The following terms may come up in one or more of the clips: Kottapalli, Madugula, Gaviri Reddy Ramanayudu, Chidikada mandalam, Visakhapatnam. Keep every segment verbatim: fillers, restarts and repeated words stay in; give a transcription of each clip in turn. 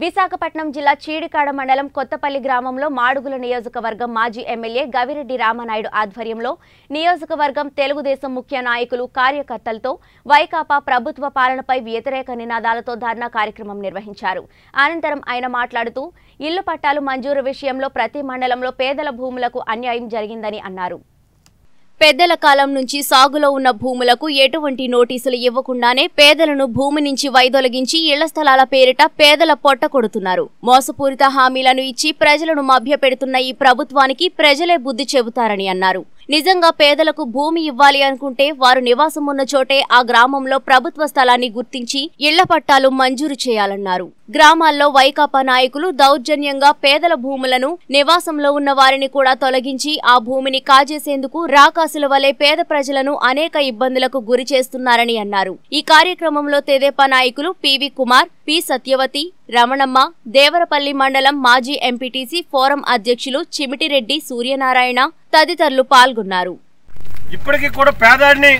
Visakhapatnam Jilla Chidikada mandalam Kottapalli gramamlo Madugula Niyojakavargam Maji M L A Gaviri Reddy Ramanayudu ఆధ్వర్యంలో నియోజకవర్గం తెలుగుదేశం ముఖ్య నాయకులు కార్యకర్తలతో వైకాపా ప్రభుత్వ పాలనపై వ్యతిరేక నినాదాలతో ధర్నా కార్యక్రమం నిర్వహించారు. అనంతరం ఆయన మాట్లాడుతూ ఇళ్ల పట్టాలు మంజూరు విషయంలో ప్రతి మండలంలో పేదల భూములకు అన్యాయం జరిగిందని అన్నారు. Pedala కాలం నుంచి సాగులో ఉన్న భూములకు ఎటువంటి నోటీసులు ఇవ్వకుండానే పేదలను భూమి నుంచి వైదొలగించి ఇళ్ల స్థలాల పేరిట పేదల పొట్ట కొడుతున్నారు. మోసపూరిత హామీలను ఇచ్చి ప్రజలను మభ్యపెడుతున్న ఈ ప్రభుత్వానికి ప్రజలే బుద్ధి చెబుతారని అన్నారు. నిజంగా పేదలకు భూమి ఇవ్వాలి అనుకుంటే వారు నివాసం ఉన్న చోటే ఆ గ్రామంలో ప్రభుత్వ స్థలాన్ని గుర్తించి ఇళ్ల పట్టాలు మంజూరు చేయాలన్నారు. గ్రామాల్లో వైకాపా నాయకులు దౌర్జన్యంగా పేదల భూములను నివాసంలో ఉన్న వారిని కూడా తొలగించి ఆ భూమిని కాజేసేందుకు రాకాసుల వలె పేద ప్రజలను అనేక ఇబ్బందులకు గురి చేస్తున్నారని అన్నారు. ఈ కార్యక్రమంలో తెదేపా నాయకులు పివి కుమార్, పి సత్యవతి, రమణమ్మ, దేవరపల్లి మండలం మాజీ ఎంపీటీసీ ఫోరం అధ్యక్షులు చిమిటి రెడ్డి, సూర్యనారాయణ తదితరులు పాల్గొన్నారు. ఇప్పటికీ కూడా పేదాడిని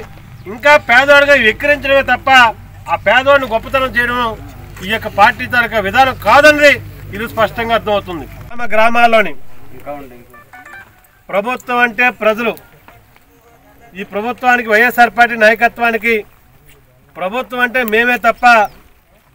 ఇంకా పేదవాడిగా విక్రించడమే తప్ప ఆ పేదవాడిని గొప్పతనం చేయడం ఈ యొక్క పార్టీ తరక విధానం కాదని ఇది స్పష్టంగా అర్థమవుతుంది. తమ గ్రామాల్లోని ప్రభుత్వం అంటే ప్రజలు ఈ ప్రభుత్వానికి వైఎస్ఆర్ పార్టీ నాయకత్వానికి ప్రభుత్వం అంటే మేమే తప్ప